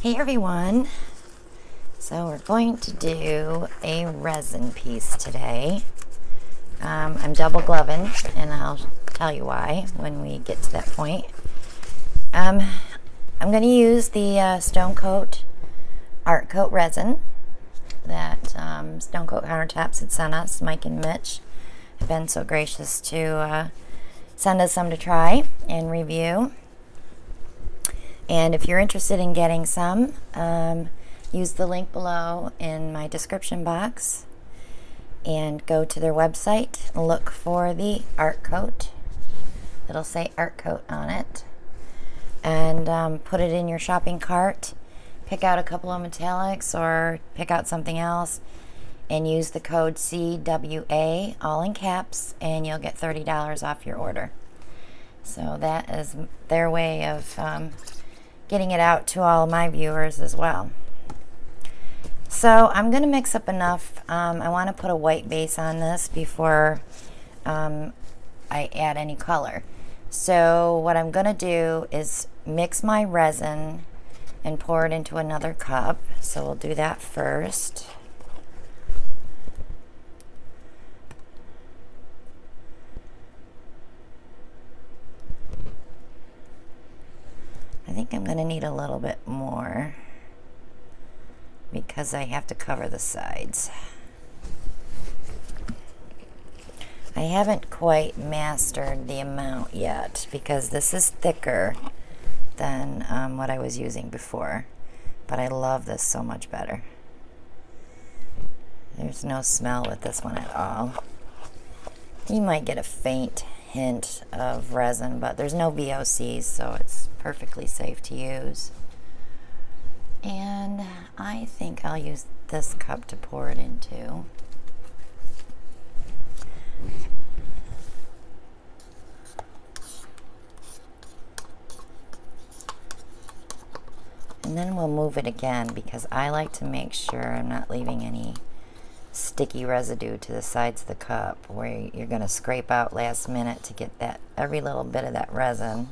Hey everyone, so we're going to do a resin piece today. I'm double gloving and I'll tell you why when we get to that point. I'm going to use the Stone Coat Art Coat Resin that Stone Coat Countertops had sent us. Mike and Mitch have been so gracious to send us some to try and review. And if you're interested in getting some, use the link below in my description box and go to their website and look for the art coat. It'll say art coat on it. And put it in your shopping cart, pick out a couple of metallics or pick out something else and use the code CWA, all in caps, and you'll get $30 off your order. So that is their way of getting it out to all my viewers as well. So I'm going to mix up enough. I want to put a white base on this before I add any color. So what I'm going to do is mix my resin and pour it into another cup. So we'll do that first. I think I'm going to need a little bit more because I have to cover the sides. I haven't quite mastered the amount yet because this is thicker than what I was using before, but I love this so much better. There's no smell with this one at all. You might get a faint hint of resin, but there's no VOCs, so it's perfectly safe to use. And I think I'll use this cup to pour it into. And then we'll move it again because I like to make sure I'm not leaving any sticky residue to the sides of the cup where you're going to scrape out last minute to get that every little bit of that resin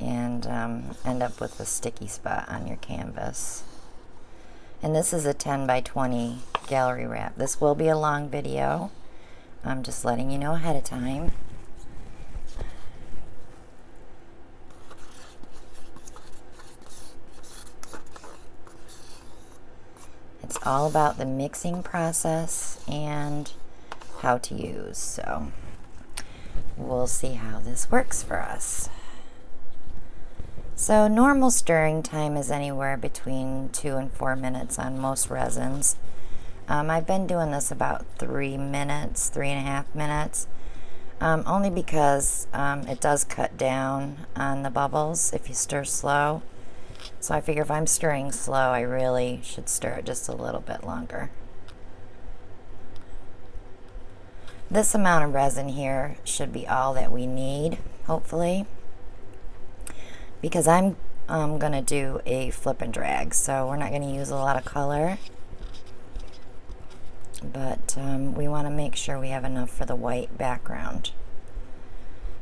and end up with a sticky spot on your canvas. And this is a 10 by 20 gallery wrap. This will be a long video. I'm just letting you know ahead of time. It's all about the mixing process and how to use. So we'll see how this works for us. So normal stirring time is anywhere between 2 and 4 minutes on most resins. I've been doing this about 3 minutes, 3.5 minutes, only because it does cut down on the bubbles if you stir slow. So I figure if I'm stirring slow, I really should stir it just a little bit longer. This amount of resin here should be all that we need, hopefully, because I'm going to do a flip and drag, so we're not going to use a lot of color, but we want to make sure we have enough for the white background.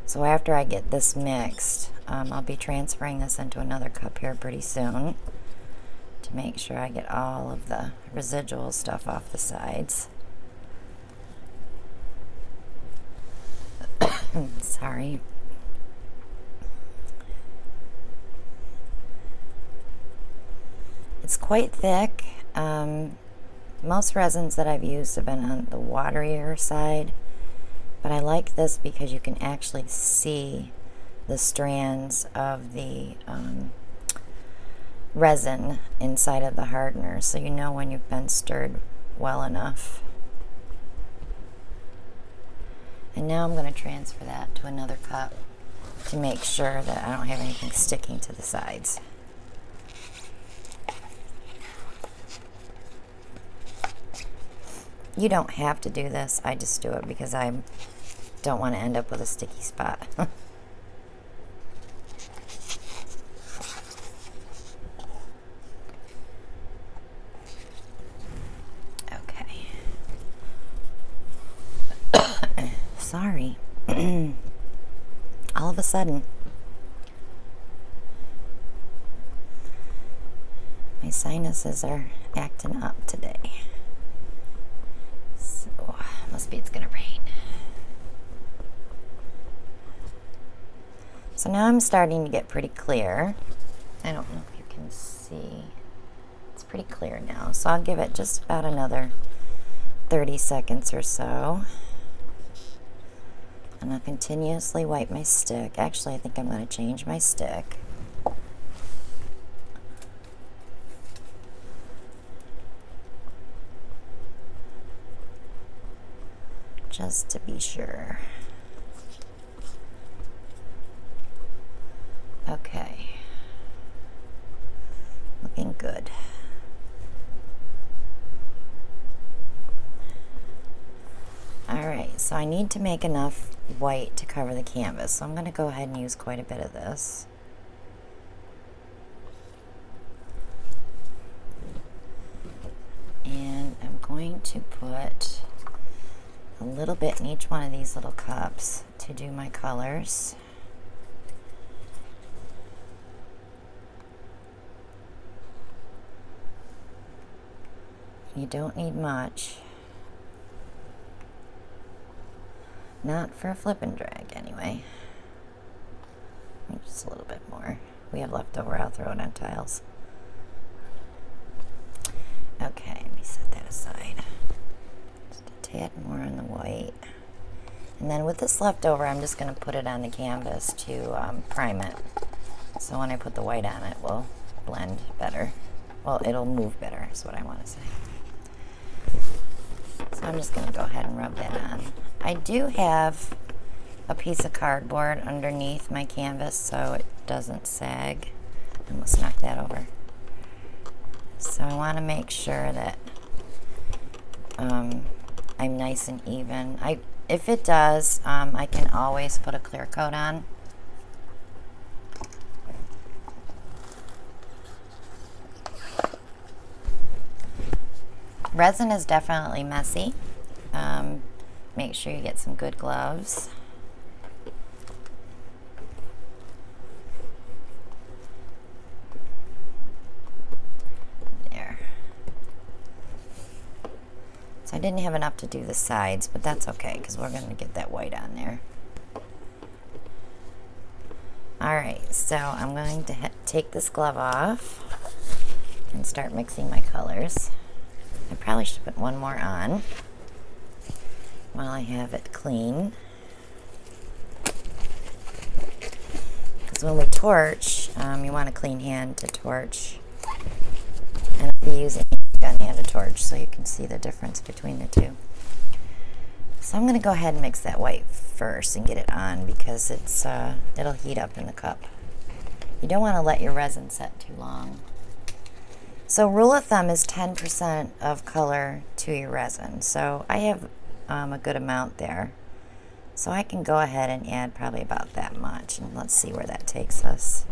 So after I get this mixed, I'll be transferring this into another cup here pretty soon to make sure I get all of the residual stuff off the sides. Sorry. It's quite thick. Most resins that I've used have been on the waterier side, but I like this because you can actually see the strands of the resin inside of the hardener, so you know when you've been stirred well enough. And now I'm going to transfer that to another cup to make sure that I don't have anything sticking to the sides. You don't have to do this, I just do it because I don't want to end up with a sticky spot. Okay. Sorry. All of a sudden. sinuses are acting up today. So, must be it's gonna rain. So now I'm starting to get pretty clear. I don't know if you can see. It's pretty clear now. So I'll give it just about another 30 seconds or so. And I'll continuously wipe my stick. Actually, I think I'm going to change my stick. Just to be sure. Okay. Looking good. Alright, so I need to make enough white to cover the canvas, so I'm going to go ahead and use quite a bit of this. And I'm going to put a little bit in each one of these little cups to do my colors. You don't need much. Not for a flip and drag, anyway. Just a little bit more. We have leftover, I'll throw it on tiles. Okay, let me set that aside. Just a tad more on the white. And then with this leftover, I'm just going to put it on the canvas to prime it. So when I put the white on, it will blend better. Well, it'll move better, is what I want to say. So I'm just going to go ahead and rub that on. I do have a piece of cardboard underneath my canvas so it doesn't sag. I almost knocked that over. So I want to make sure that I'm nice and even. If it does, I can always put a clear coat on. Resin is definitely messy. Make sure you get some good gloves. There. So I didn't have enough to do the sides, but that's okay because we're going to get that white on there. Alright, so I'm going to take this glove off and start mixing my colors. I probably should put one more on while I have it clean, because when we torch, you want a clean hand to torch, and I'll be using a gun hand to torch so you can see the difference between the two. So I'm going to go ahead and mix that white first and get it on because it's it'll heat up in the cup. You don't want to let your resin set too long. So rule of thumb is 10% of color to your resin, so I have a good amount there. So I can go ahead and add probably about that much, and let's see where that takes us.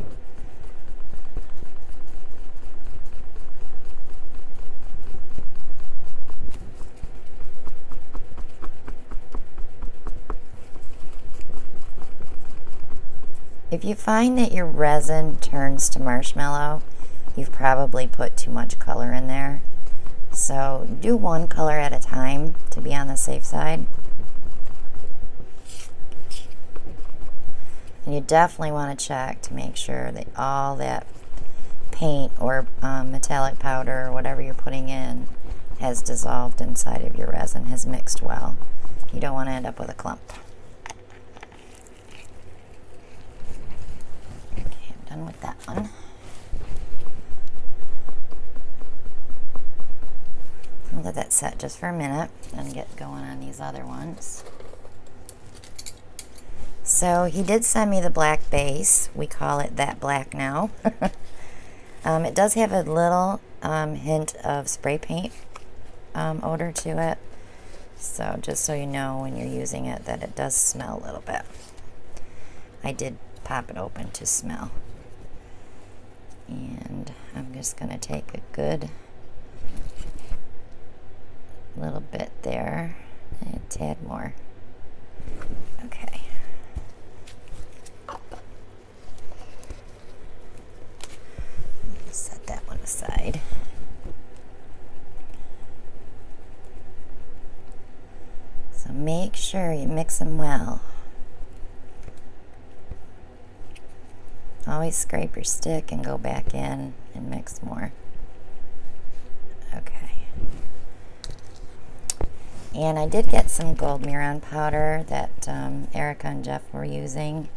If you find that your resin turns to marshmallow, you've probably put too much color in there. So do one color at a time to be on the safe side. And you definitely want to check to make sure that all that paint or metallic powder or whatever you're putting in has dissolved inside of your resin, has mixed well. You don't want to end up with a clump. Okay, I'm done with that one. I'll let that set just for a minute and get going on these other ones. So he did send me the black base. We call it that black now. It does have a little hint of spray paint odor to it. So just so you know when you're using it that it does smell a little bit. I did pop it open to smell. And I'm just going to take a good little bit there, and a tad more. Okay. Set that one aside. sure you mix them well. Always scrape your stick and go back in and mix more. Okay. And I did get some gold Mehron powder that Erica and Jeff were using.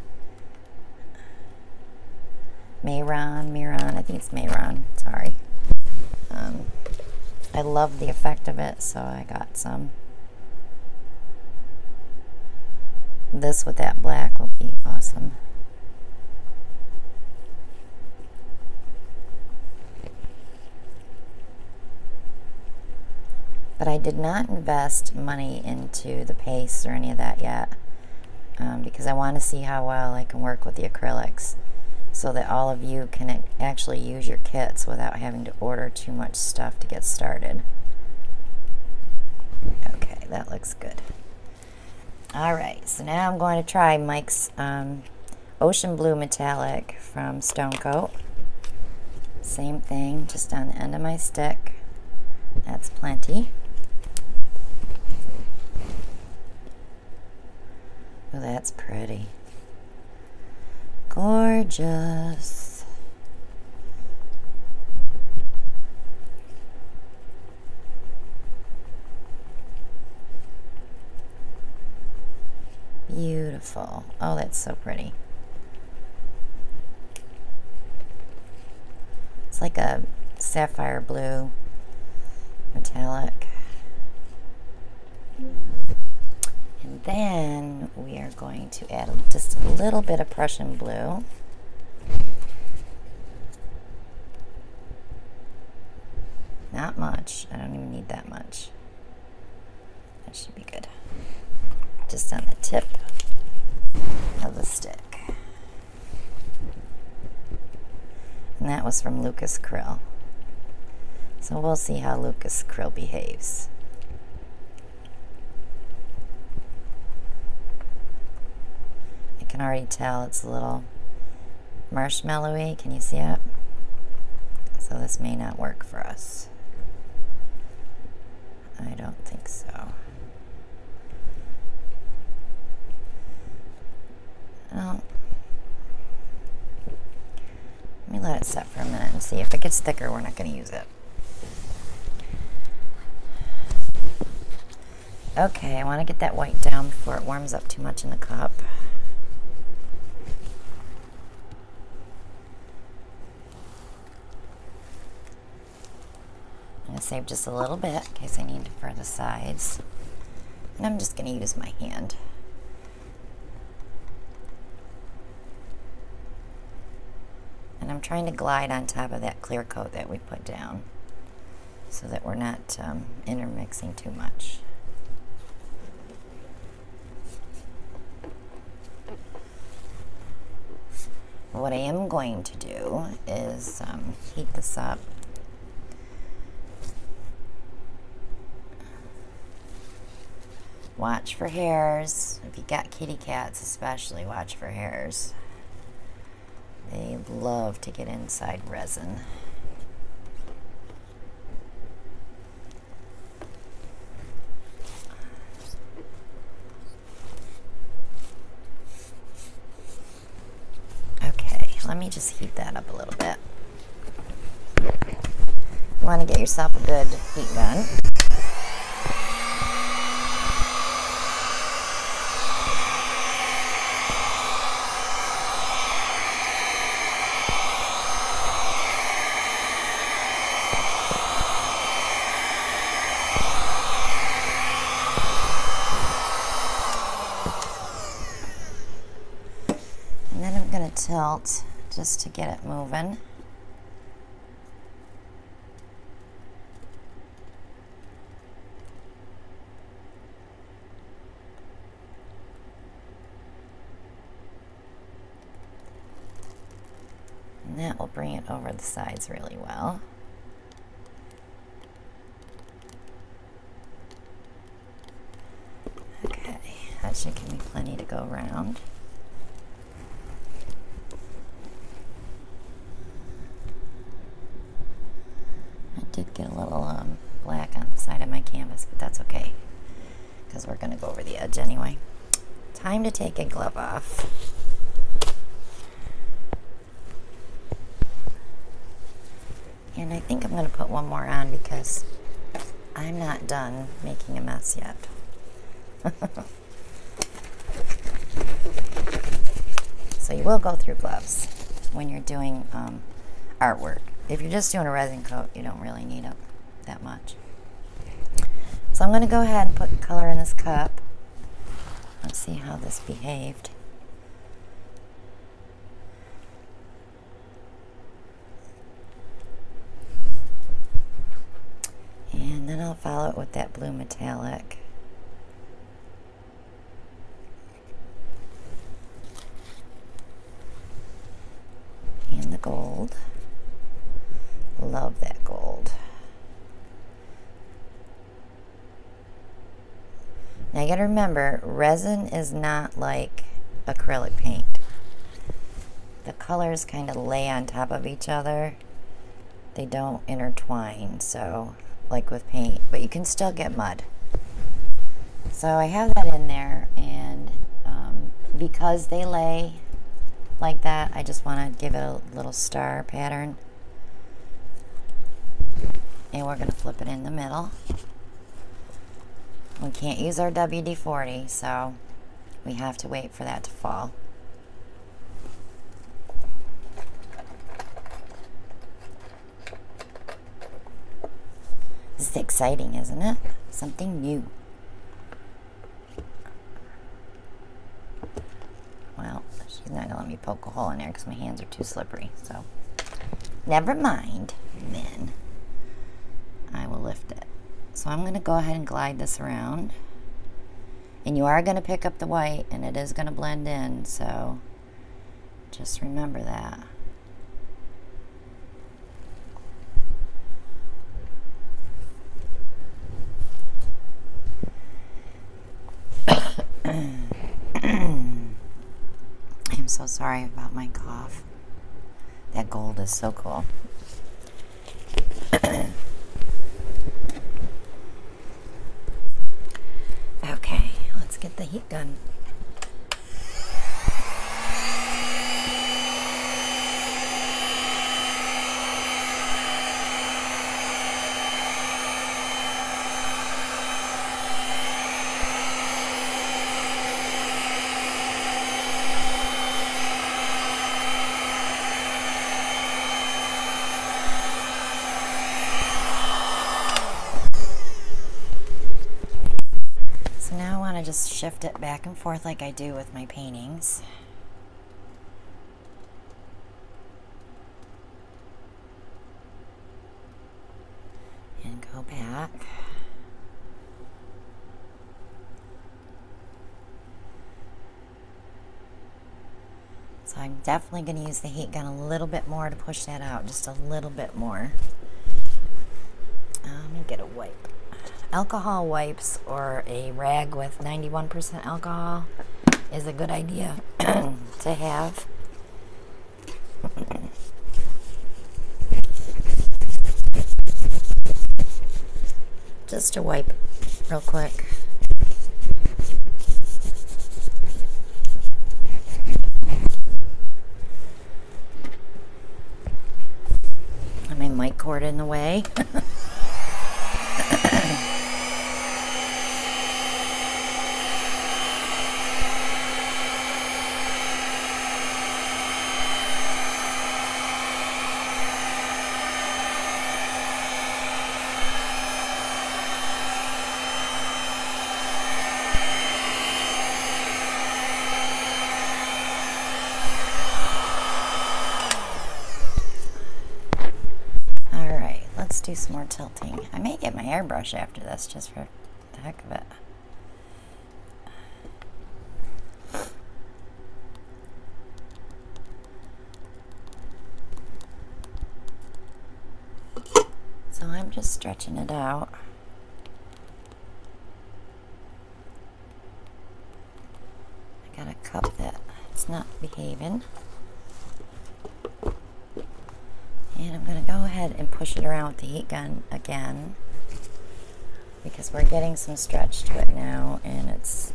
Mehron, I think it's Mehron, sorry. I love the effect of it, so I got some. This with that black will be awesome. But I did not invest money into the paste or any of that yet, because I want to see how well I can work with the acrylics so that all of you can actually use your kits without having to order too much stuff to get started. Okay, that looks good. Alright, so now I'm going to try Mike's Ocean Blue Metallic from Stone Coat. Same thing, just on the end of my stick. That's plenty. Oh, that's pretty. Gorgeous. Beautiful. Oh, that's so pretty. It's like a sapphire blue metallic. And then we are going to add just a little bit of Prussian blue. Not much. I don't even need that much. That should be good. Just on the tip of the stick. And that was from Lucas Krill. So we'll see how Lucas Krill behaves. I can already tell it's a little marshmallowy. Can you see it? So this may not work for us. I don't think so. Well, let me let it set for a minute and see. If it gets thicker, we're not going to use it. Okay, I want to get that white down before it warms up too much in the cup. I'm going to save just a little bit in case I need it for the sides. And I'm just going to use my hand. And I'm trying to glide on top of that clear coat that we put down so that we're not intermixing too much. What I am going to do is heat this up. Watch for hairs. If you got kitty cats especially, watch for hairs. They love to get inside resin. Let me just heat that up a little bit. You want to get yourself a good heat gun. And then I'm going to tilt just to get it moving. And that will bring it over the sides really well. Okay, that should give me plenty to go around. Did get a little black on the side of my canvas, but that's okay because we're going to go over the edge anyway. Time to take a glove off. And I think I'm going to put one more on because I'm not done making a mess yet. So you will go through gloves when you're doing artwork. If you're just doing a resin coat, you don't really need them that much. So I'm going to go ahead and put color in this cup. Let's see how this behaved. And then I'll follow it with that blue metallic. And the gold. Love that gold. Now you gotta remember, resin is not like acrylic paint. The colors kind of lay on top of each other. They don't intertwine, so like with paint, but you can still get mud. So I have that in there, and because they lay like that, I just want to give it a little star pattern. And we're going to flip it in the middle. We can't use our WD-40, so we have to wait for that to fall. This is exciting, isn't it? Something new. Well, she's not gonna let me poke a hole in there because my hands are too slippery, so never mind. Then I will lift it. So I'm gonna go ahead and glide this around, and you are gonna pick up the white, and it is gonna blend in, so just remember that. I'm so sorry about my cough. That gold is so cool. Okay, let's get the heat gun. Just shift it back and forth like I do with my paintings. And go back. So I'm definitely going to use the heat gun a little bit more to push that out, just a little bit more. Let me get a wipe. Alcohol wipes or a rag with 91% alcohol is a good idea to have. Just to wipe real quick. And my mic cord in the way. Do some more tilting. I may get my airbrush after this just for the heck of it. So I'm just stretching it out. I got a cup that it's not behaving. And I'm going to go ahead and push it around with the heat gun again. because we're getting some stretch to it now, and it's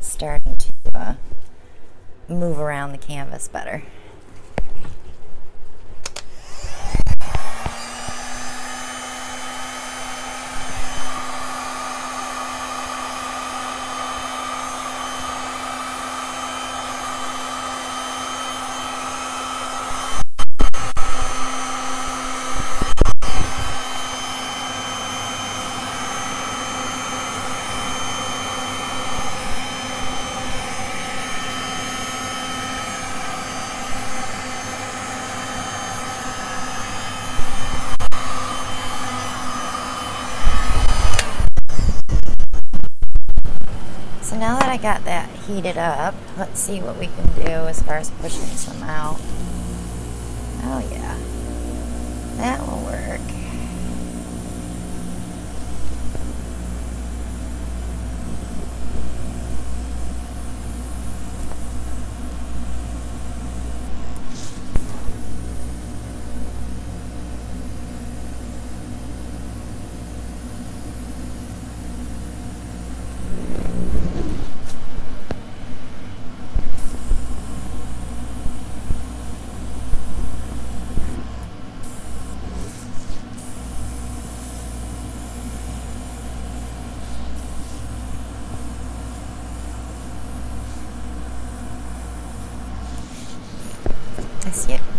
starting to move around the canvas better. Now that I got that heated up, let's see what we can do as far as pushing some out. Oh yeah, that will work.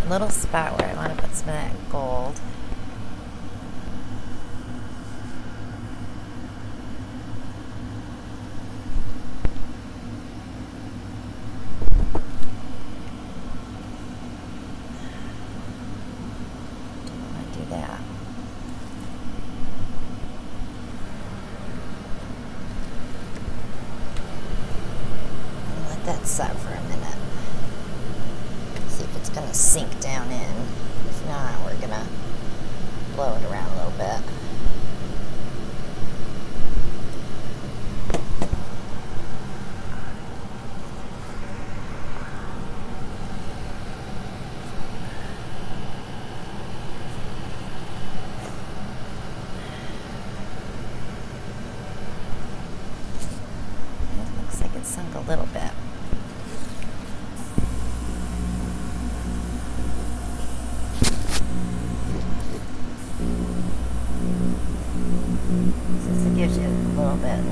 Little spot where I want to put some of that gold. Don't want to do that. I'll let that set for a minute. It's gonna sink down in. If not, we're gonna blow it around a little bit. It looks like it sunk a little bit.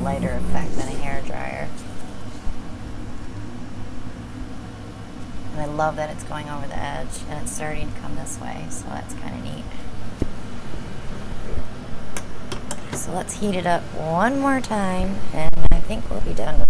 Lighter effect than a hairdryer. And I love that it's going over the edge and it's starting to come this way, so that's kind of neat. So let's heat it up one more time and I think we'll be done with it.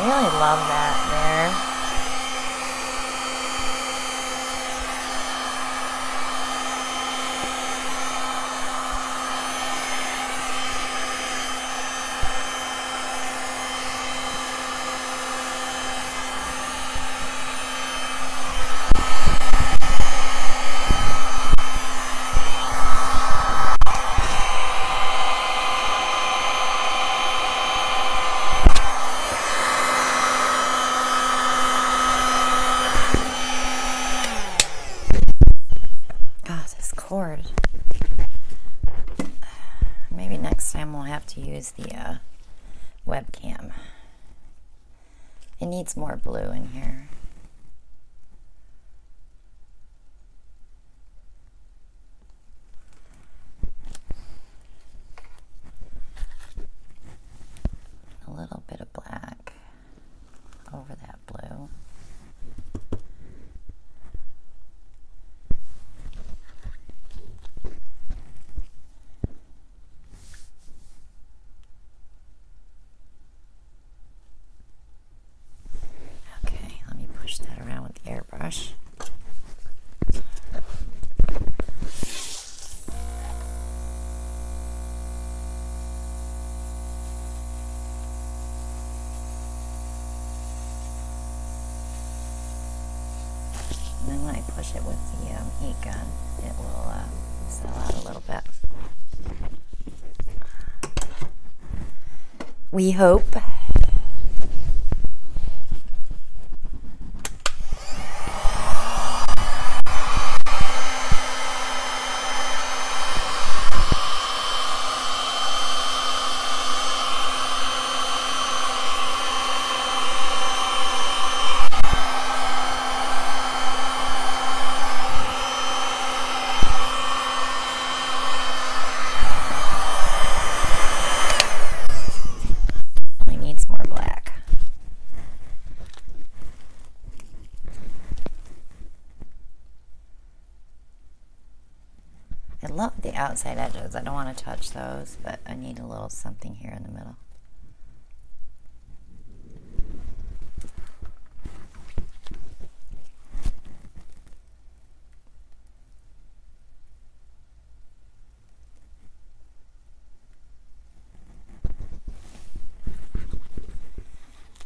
I really love that there. Maybe next time we'll have to use the webcam. It needs more blue in here. A little bit of black over that blue. That around. brush. And then when I push it with the heat gun, it will sell out a little bit. We hope. Love the outside edges. I don't want to touch those, but I need a little something here in the middle.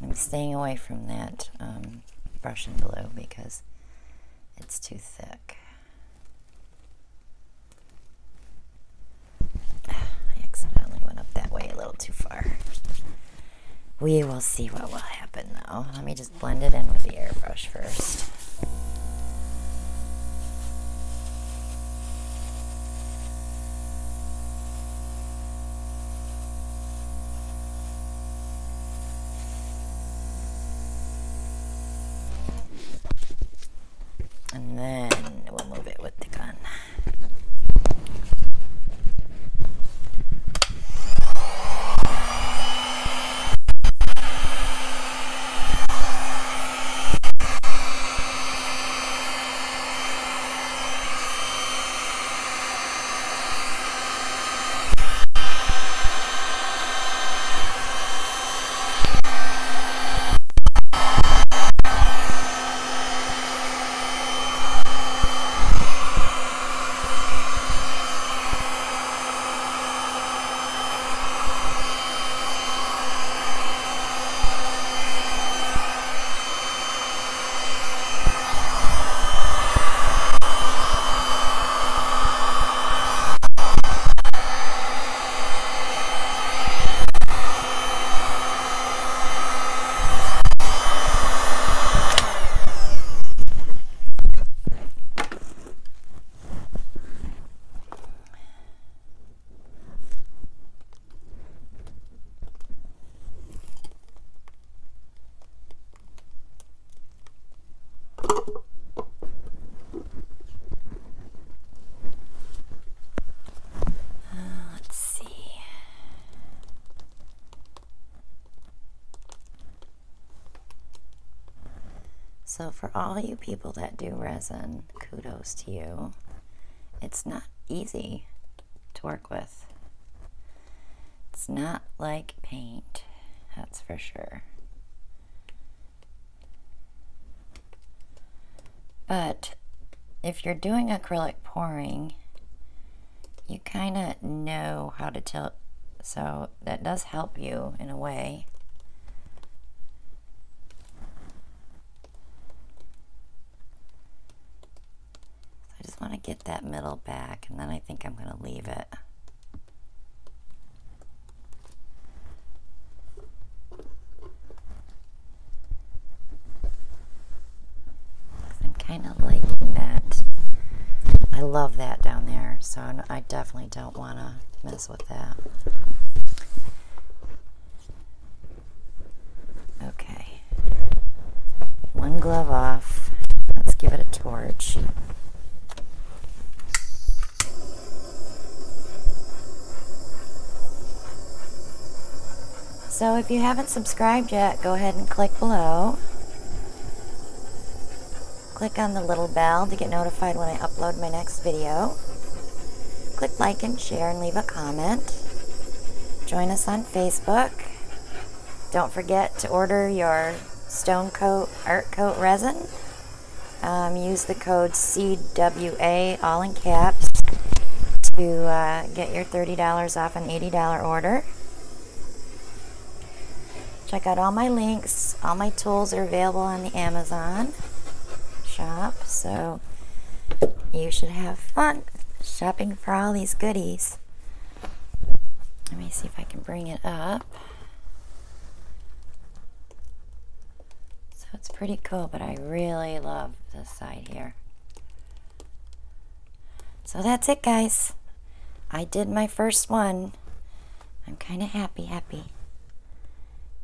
I'm staying away from that Prussian blue because it's too thick. Too far. We will see what will happen though. Let me just blend it in with the airbrush first. And then we'll move it with the gun. So for all you people that do resin, kudos to you. It's not easy to work with. It's not like paint, that's for sure. But if you're doing acrylic pouring, you kind of know how to tilt, so that does help you in a way. I just want to get that middle back, and then I think I'm going to leave it. I'm kind of liking that. I love that down there, so I definitely don't want to mess with that. Okay. One glove off. Let's give it a torch. So if you haven't subscribed yet, go ahead and click below. Click on the little bell to get notified when I upload my next video. Click like and share and leave a comment. Join us on Facebook. Don't forget to order your Stone Coat Art Coat Resin. Use the code CWA, all in caps, to get your $30 off an $80 order. Check out all my links. All my tools are available on the Amazon shop, so you should have fun shopping for all these goodies. Let me see if I can bring it up. So it's pretty cool, but I really love this side here. So that's it, guys. I did my first one. I'm kind of happy.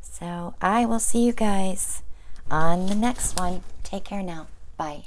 So I will see you guys on the next one. Take care now. Bye.